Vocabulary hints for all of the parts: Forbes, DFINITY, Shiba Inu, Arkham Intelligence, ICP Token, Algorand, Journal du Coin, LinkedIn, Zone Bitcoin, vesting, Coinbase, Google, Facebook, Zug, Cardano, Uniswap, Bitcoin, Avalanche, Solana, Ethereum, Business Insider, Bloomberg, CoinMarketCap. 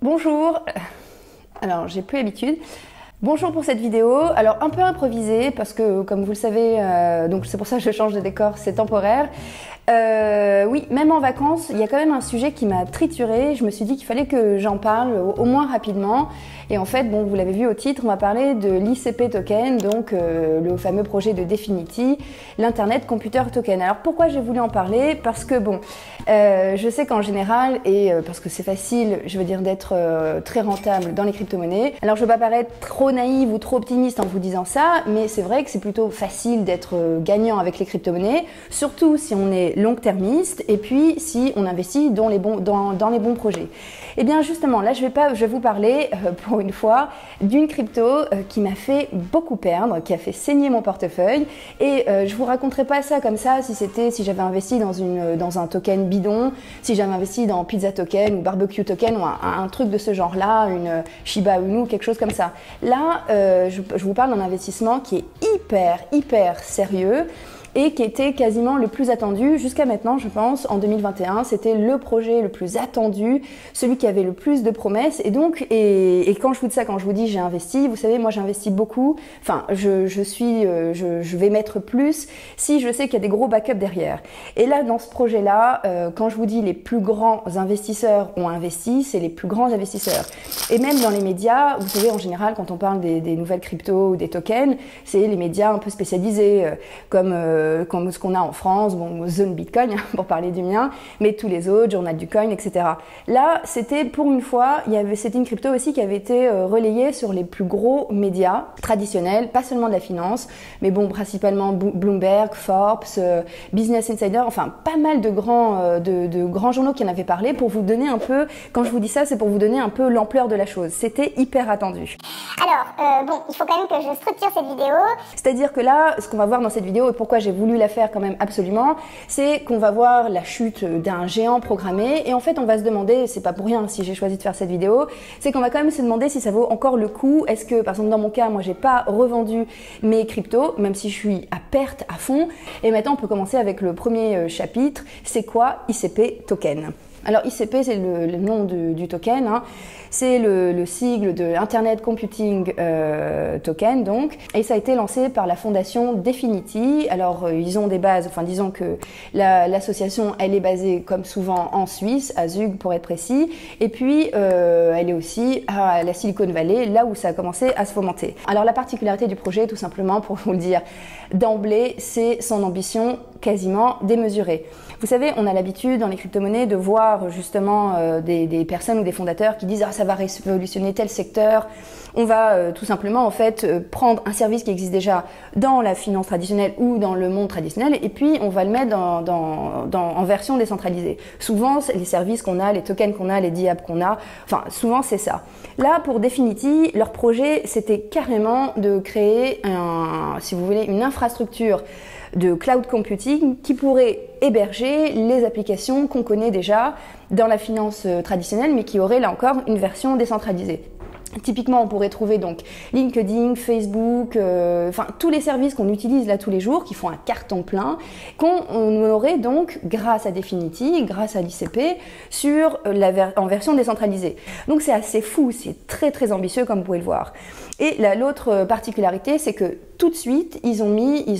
Bonjour. Alors, j'ai plus l'habitude. Bonjour pour cette vidéo. Alors, un peu improvisée parce que, comme vous le savez, donc c'est pour ça que je change de décor, c'est temporaire. Oui, même en vacances, il y a quand même un sujet qui m'a triturée. Je me suis dit qu'il fallait que j'en parle au moins rapidement. Et en fait, bon, vous l'avez vu au titre, on va parler de l'ICP Token, donc le fameux projet de DFINITY, l'Internet Computer Token. Alors, pourquoi j'ai voulu en parler? Parce que, bon, je sais qu'en général, et parce que c'est facile, je veux dire, d'être très rentable dans les crypto-monnaies. Alors, je ne veux pas paraître trop naïve ou trop optimiste en vous disant ça, mais c'est vrai que c'est plutôt facile d'être gagnant avec les crypto-monnaies, surtout si on est long-termiste et puis si on investit dans les bons projets. Et bien justement, là je vais vous parler pour une fois d'une crypto qui m'a fait beaucoup perdre, qui a fait saigner mon portefeuille, et je vous raconterai pas ça comme ça si j'avais investi dans un token bidon, si j'avais investi dans Pizza Token ou Barbecue Token ou un truc de ce genre là, une Shiba Inu, quelque chose comme ça. Là je vous parle d'un investissement qui est hyper sérieux et qui était quasiment le plus attendu jusqu'à maintenant, je pense, en 2021. C'était le projet le plus attendu, celui qui avait le plus de promesses. Et donc, et quand je vous dis ça, quand je vous dis j'ai investi, vous savez, moi j'investis beaucoup. Enfin, je vais mettre plus si je sais qu'il y a des gros backups derrière. Et là, dans ce projet-là, quand je vous dis les plus grands investisseurs ont investi, c'est les plus grands investisseurs. Et même dans les médias, vous savez, en général, quand on parle des nouvelles cryptos ou des tokens, c'est les médias un peu spécialisés, comme ce qu'on a en France, bon, Zone Bitcoin pour parler du mien, mais tous les autres, Journal du Coin, etc. Là, c'était pour une fois, c'était une crypto aussi qui avait été relayée sur les plus gros médias traditionnels, pas seulement de la finance, mais bon, principalement Bloomberg, Forbes, Business Insider, enfin pas mal de grands journaux qui en avaient parlé pour vous donner un peu, quand je vous dis ça, c'est pour vous donner un peu l'ampleur de la chose. C'était hyper attendu. Alors, bon, il faut quand même que je structure cette vidéo. C'est-à-dire que là, ce qu'on va voir dans cette vidéo et pourquoi j'ai voulu la faire quand même absolument, c'est qu'on va voir la chute d'un géant programmé et en fait on va se demander, c'est pas pour rien si j'ai choisi de faire cette vidéo, c'est qu'on va quand même se demander si ça vaut encore le coup. Est-ce que, par exemple dans mon cas, moi j'ai pas revendu mes cryptos, même si je suis à perte à fond. Et maintenant on peut commencer avec le premier chapitre, c'est quoi ICP Token? Alors ICP, c'est le nom du token, hein. C'est le sigle de Internet Computing Token, donc, et ça a été lancé par la fondation DFINITY. Alors ils ont des bases, enfin disons que l'association elle est basée comme souvent en Suisse, à Zug pour être précis, et puis elle est aussi à la Silicon Valley, là où ça a commencé à se fomenter. Alors la particularité du projet, tout simplement pour vous le dire d'emblée, c'est son ambition quasiment démesurée. Vous savez, on a l'habitude dans les crypto-monnaies de voir justement des personnes ou des fondateurs qui disent « Ah, ça va révolutionner tel secteur ». On va tout simplement en fait prendre un service qui existe déjà dans la finance traditionnelle ou dans le monde traditionnel et puis on va le mettre en version décentralisée. Souvent, les services qu'on a, les tokens qu'on a, les dApps qu'on a, enfin souvent c'est ça. Là, pour DFINITY, leur projet, c'était carrément de créer, si vous voulez, une infrastructure de cloud computing qui pourrait héberger les applications qu'on connaît déjà dans la finance traditionnelle mais qui aurait là encore une version décentralisée. Typiquement, on pourrait trouver donc LinkedIn, Facebook, enfin tous les services qu'on utilise là tous les jours, qui font un carton plein, qu'on aurait donc grâce à DFINITY, grâce à l'ICP, en version décentralisée. Donc c'est assez fou, c'est très ambitieux comme vous pouvez le voir. Et l'autre particularité, c'est que tout de suite, ils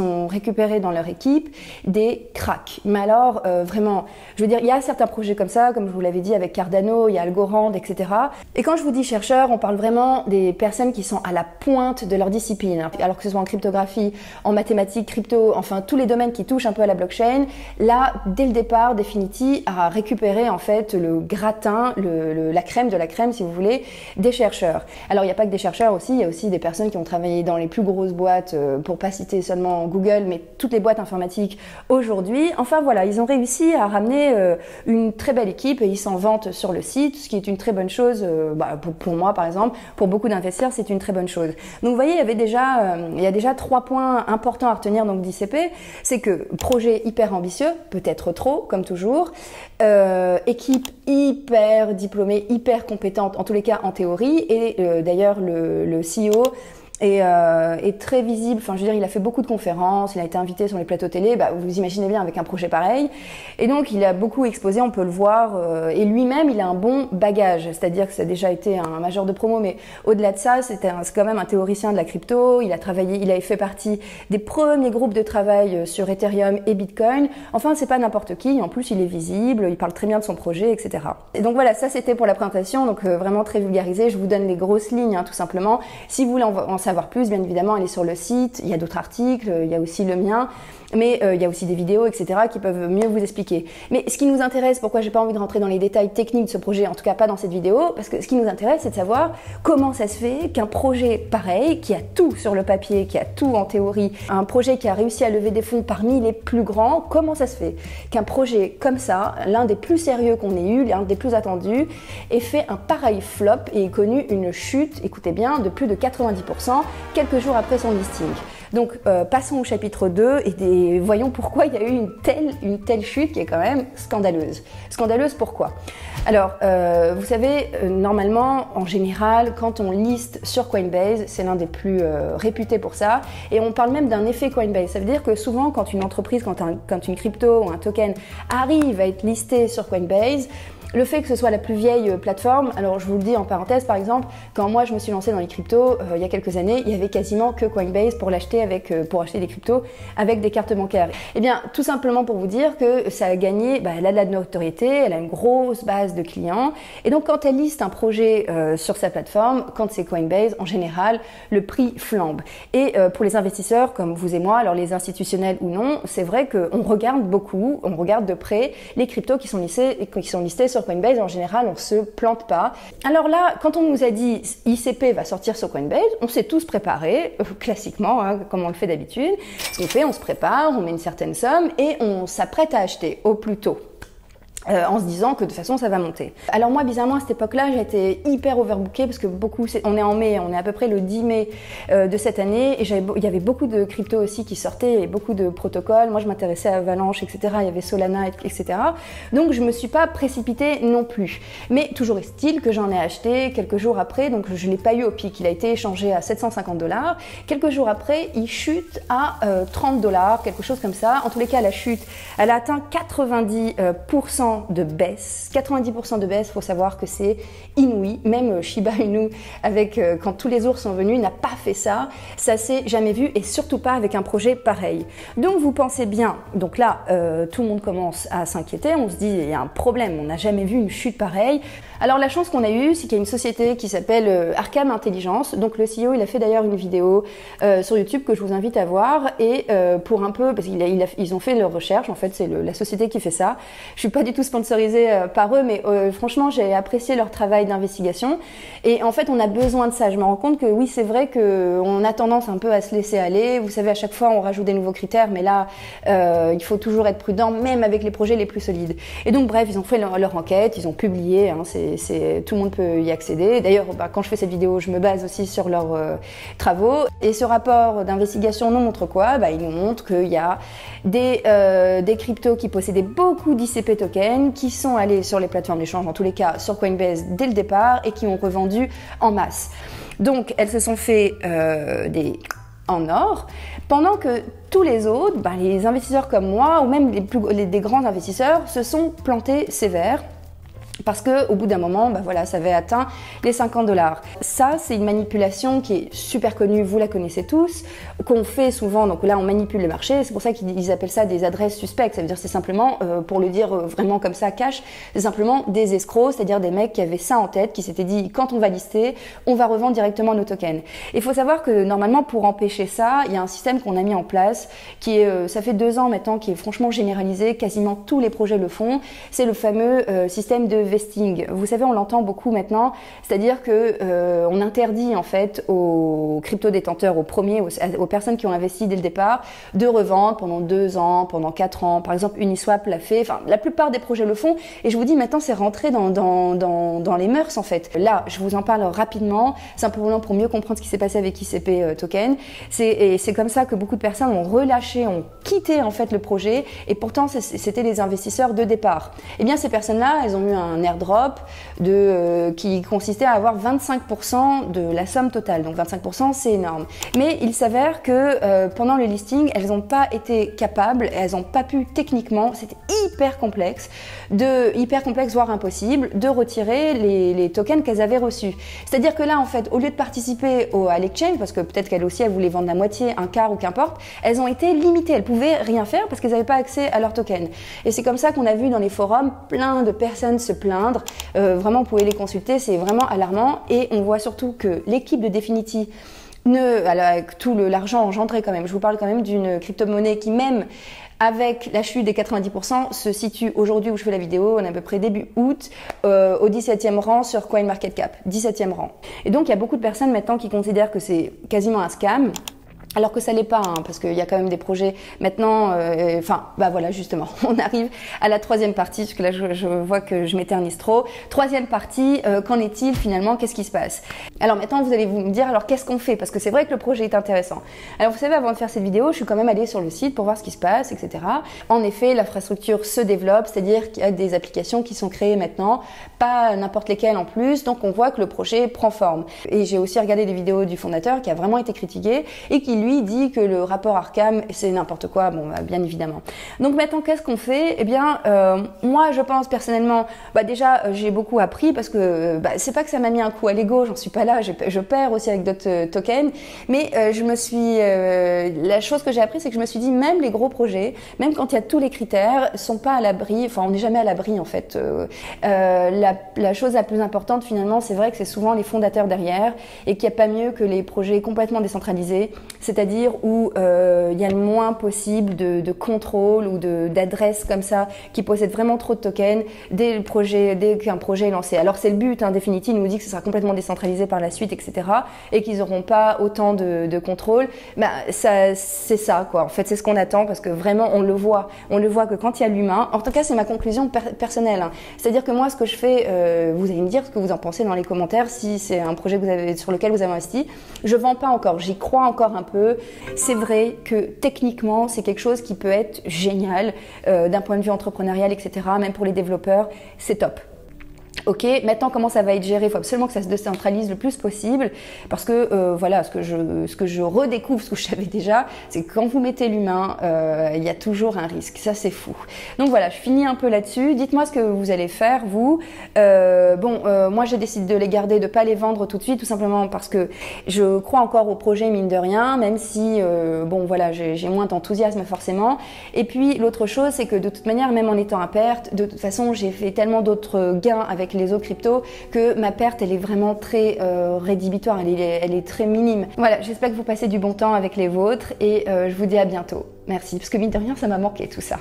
ont récupéré dans leur équipe des cracks. Mais alors, vraiment, je veux dire, il y a certains projets comme ça, comme je vous l'avais dit avec Cardano, il y a Algorand, etc. Et quand je vous dis chercheurs, on parle vraiment des personnes qui sont à la pointe de leur discipline. Alors que ce soit en cryptographie, en mathématiques, crypto, enfin tous les domaines qui touchent un peu à la blockchain, là, dès le départ, DFINITY a récupéré en fait le gratin, la crème de la crème, si vous voulez, des chercheurs. Alors, il n'y a pas que des chercheurs aussi, il y a aussi des personnes qui ont travaillé dans les plus grosses boîtes, pour pas citer seulement Google, mais toutes les boîtes informatiques aujourd'hui. Enfin voilà, ils ont réussi à ramener une très belle équipe et ils s'en vantent sur le site, ce qui est une très bonne chose. Pour moi par exemple, pour beaucoup d'investisseurs, c'est une très bonne chose. Donc vous voyez, il y a déjà trois points importants à retenir donc d'ICP, c'est que projet hyper ambitieux, peut-être trop comme toujours, équipe hyper diplômée, hyper compétente en tous les cas en théorie, et d'ailleurs le CEO est très visible. Enfin, je veux dire, il a fait beaucoup de conférences, il a été invité sur les plateaux télé. Bah, vous imaginez bien avec un projet pareil. Et donc, il a beaucoup exposé, on peut le voir. Et lui-même, il a un bon bagage. C'est-à-dire que ça a déjà été un major de promo, mais au-delà de ça, c'est quand même un théoricien de la crypto. Il a travaillé, il a fait partie des premiers groupes de travail sur Ethereum et Bitcoin. Enfin, c'est pas n'importe qui. En plus, il est visible, il parle très bien de son projet, etc. Et donc voilà, ça c'était pour la présentation. Donc vraiment très vulgarisé. Je vous donne les grosses lignes, hein, tout simplement. Si vous voulez en savoir plus, bien évidemment, allez sur le site. Il y a d'autres articles, il y a aussi le mien. Mais il y a aussi des vidéos, etc., qui peuvent mieux vous expliquer. Mais ce qui nous intéresse, pourquoi j'ai pas envie de rentrer dans les détails techniques de ce projet, en tout cas pas dans cette vidéo, parce que ce qui nous intéresse, c'est de savoir comment ça se fait qu'un projet pareil, qui a tout sur le papier, qui a tout en théorie, un projet qui a réussi à lever des fonds parmi les plus grands, comment ça se fait qu'un projet comme ça, l'un des plus sérieux qu'on ait eu, l'un des plus attendus, ait fait un pareil flop et ait connu une chute, écoutez bien, de plus de 90% quelques jours après son listing. Donc passons au chapitre 2 et voyons pourquoi il y a eu une telle chute qui est quand même scandaleuse. Scandaleuse pourquoi? Alors vous savez, normalement en général quand on liste sur Coinbase, c'est l'un des plus réputés pour ça, et on parle même d'un effet Coinbase. Ça veut dire que souvent quand une entreprise, quand une crypto ou un token arrive à être listé sur Coinbase, le fait que ce soit la plus vieille plateforme, alors je vous le dis en parenthèse, par exemple, quand moi je me suis lancée dans les cryptos il y a quelques années, il y avait quasiment que Coinbase pour l'acheter pour acheter des cryptos avec des cartes bancaires. Et bien, tout simplement pour vous dire que ça a gagné, bah, elle a de la notoriété, elle a une grosse base de clients, et donc quand elle liste un projet sur sa plateforme, quand c'est Coinbase, en général, le prix flambe. Et pour les investisseurs comme vous et moi, alors les institutionnels ou non, c'est vrai qu'on regarde beaucoup, on regarde de près les cryptos qui sont listées sur Coinbase. En général, on se plante pas. Alors là, quand on nous a dit ICP va sortir sur Coinbase, on s'est tous préparés, classiquement, hein, comme on le fait d'habitude. On se prépare, on met une certaine somme et on s'apprête à acheter au plus tôt. En se disant que de toute façon ça va monter. Alors moi bizarrement à cette époque-là j'étais hyper overbookée parce que on est en mai, on est à peu près le 10 mai de cette année, et il y avait beaucoup de cryptos aussi qui sortaient et beaucoup de protocoles. Moi je m'intéressais à Avalanche, etc. Il y avait Solana, etc. Donc je me suis pas précipitée non plus. Mais toujours est-il que j'en ai acheté quelques jours après, donc je l'ai pas eu au pic. Il a été échangé à 750$. Quelques jours après, il chute à 30$, quelque chose comme ça. En tous les cas, la chute, elle a atteint 90% de baisse, 90% de baisse. Faut savoir que c'est inouï. Même Shiba Inu, quand tous les ours sont venus, n'a pas fait ça. Ça s'est jamais vu, et surtout pas avec un projet pareil. Donc vous pensez bien. Donc là, tout le monde commence à s'inquiéter. On se dit il y a un problème. On n'a jamais vu une chute pareille. Alors la chance qu'on a eue, c'est qu'il y a une société qui s'appelle Arkham Intelligence. Donc le CEO, il a fait d'ailleurs une vidéo sur YouTube que je vous invite à voir, et pour un peu parce qu'ils ont fait leur recherche. En fait, c'est la société qui fait ça. Je suis pas du tout sponsorisé par eux, mais franchement j'ai apprécié leur travail d'investigation, et en fait on a besoin de ça. Je me rends compte que oui, c'est vrai que on a tendance un peu à se laisser aller. Vous savez, à chaque fois on rajoute des nouveaux critères, mais là il faut toujours être prudent, même avec les projets les plus solides. Et donc bref, ils ont fait leur enquête, ils ont publié, hein, tout le monde peut y accéder. D'ailleurs bah, quand je fais cette vidéo je me base aussi sur leurs travaux, et ce rapport d'investigation nous montre quoi? Bah, il nous montre qu'il y a des cryptos qui possédaient beaucoup d'ICP tokens, qui sont allés sur les plateformes d'échange, en tous les cas sur Coinbase dès le départ, et qui ont revendu en masse. Donc elles se sont fait en or, pendant que tous les autres, ben, les investisseurs comme moi, ou même des grands investisseurs, se sont plantés sévères. Parce que au bout d'un moment, bah voilà, ça avait atteint les 50$. Ça, c'est une manipulation qui est super connue, vous la connaissez tous, qu'on fait souvent. Donc là, on manipule le marché. C'est pour ça qu'ils appellent ça des adresses suspectes. Ça veut dire c'est simplement, pour le dire vraiment comme ça, cash, c'est simplement des escrocs, c'est-à-dire des mecs qui avaient ça en tête, qui s'étaient dit quand on va lister, on va revendre directement nos tokens. Il faut savoir que normalement, pour empêcher ça, il y a un système qu'on a mis en place, qui est, ça fait 2 ans maintenant, qui est franchement généralisé. Quasiment tous les projets le font. C'est le fameux système de vesting. Vous savez, on l'entend beaucoup maintenant, c'est-à-dire que on interdit en fait aux crypto-détenteurs, aux personnes qui ont investi dès le départ, de revendre pendant 2 ans, pendant 4 ans. Par exemple, Uniswap l'a fait. Enfin, la plupart des projets le font. Et je vous dis, maintenant, c'est rentré dans les mœurs en fait. Là, je vous en parle rapidement, simplement pour mieux comprendre ce qui s'est passé avec ICP Token. C'est comme ça que beaucoup de personnes ont relâché, ont quitté en fait le projet. Et pourtant, c'était les investisseurs de départ. Et bien, ces personnes-là, elles ont eu un un airdrop qui consistait à avoir 25% de la somme totale. Donc 25%, c'est énorme. Mais il s'avère que pendant le listing, elles n'ont pas été capables, elles n'ont pas pu techniquement, c'était hyper complexe, voire impossible, de retirer les tokens qu'elles avaient reçus. C'est-à-dire que là, en fait, au lieu de participer à l'exchange, parce que peut-être qu'elles aussi, elles voulaient vendre la moitié, un quart ou qu'importe, elles ont été limitées, elles pouvaient rien faire parce qu'elles n'avaient pas accès à leurs tokens. Et c'est comme ça qu'on a vu dans les forums plein de personnes se plaindre. Vraiment, vous pouvez les consulter, c'est vraiment alarmant. Et on voit surtout que l'équipe de DFINITY, avec tout l'argent engendré quand même, je vous parle quand même d'une crypto-monnaie qui, même avec la chute des 90%, se situe aujourd'hui où je fais la vidéo, on est à peu près début août, au 17e rang sur CoinMarketCap, 17e rang. Et donc, il y a beaucoup de personnes maintenant qui considèrent que c'est quasiment un scam, alors que ça l'est pas, hein, parce qu'il y a quand même des projets maintenant, voilà, justement, on arrive à la troisième partie, parce que là, je vois que je m'éternise trop. Troisième partie, qu'en est-il finalement, qu'est-ce qui se passe? Alors maintenant, vous allez me dire, alors qu'est-ce qu'on fait? Parce que c'est vrai que le projet est intéressant. Alors vous savez, avant de faire cette vidéo, je suis quand même allée sur le site pour voir ce qui se passe, etc. En effet, l'infrastructure se développe, c'est-à-dire qu'il y a des applications qui sont créées maintenant, pas n'importe lesquelles en plus, donc on voit que le projet prend forme. Et j'ai aussi regardé des vidéos du fondateur qui a vraiment été critiqué et qui lui dit que le rapport Arkham, c'est n'importe quoi, bon, bah, bien évidemment. Donc maintenant, qu'est-ce qu'on fait? Eh bien, moi, je pense personnellement, déjà, j'ai beaucoup appris parce que c'est pas que ça m'a mis un coup à l'ego, j'en suis pas là, je perds aussi avec d'autres tokens, mais la chose que j'ai appris, c'est que je me suis dit, même les gros projets, même quand il y a tous les critères, sont pas à l'abri, enfin, on n'est jamais à l'abri, en fait. La chose la plus importante, finalement, c'est vrai que c'est souvent les fondateurs derrière et qu'il n'y a pas mieux que les projets complètement décentralisés, c'est-à-dire où il y a le moins possible de contrôle ou d'adresses comme ça qui possèdent vraiment trop de tokens dès qu'un projet est lancé. Alors c'est le but, hein, DFINITY nous dit que ce sera complètement décentralisé par la suite, etc. et qu'ils n'auront pas autant de contrôle. C'est ça, quoi. En fait, c'est ce qu'on attend parce que vraiment, on le voit que quand il y a l'humain, en tout cas, c'est ma conclusion personnelle. Hein. C'est-à-dire que moi, ce que je fais, vous allez me dire ce que vous en pensez dans les commentaires si c'est un projet que vous avez, sur lequel vous avez investi. Je vends pas encore, j'y crois encore un peu. C'est vrai que techniquement, c'est quelque chose qui peut être génial d'un point de vue entrepreneurial, etc. Même pour les développeurs, c'est top. Ok, maintenant comment ça va être géré? Il faut absolument que ça se décentralise le plus possible parce que voilà, ce que je redécouvre, ce que je savais déjà, c'est que quand vous mettez l'humain, il y a toujours un risque. Ça, c'est fou. Donc voilà, je finis un peu là-dessus. Dites-moi ce que vous allez faire, vous. Moi, je décide de les garder, de pas les vendre tout de suite, tout simplement parce que je crois encore au projet, mine de rien, même si j'ai moins d'enthousiasme forcément. Et puis l'autre chose, c'est que de toute manière, même en étant à perte, de toute façon, j'ai fait tellement d'autres gains avec les autres cryptos que ma perte, elle est vraiment très rédhibitoire, elle est très minime. Voilà, j'espère que vous passez du bon temps avec les vôtres et je vous dis à bientôt. Merci, parce que mine de rien, ça m'a manqué tout ça.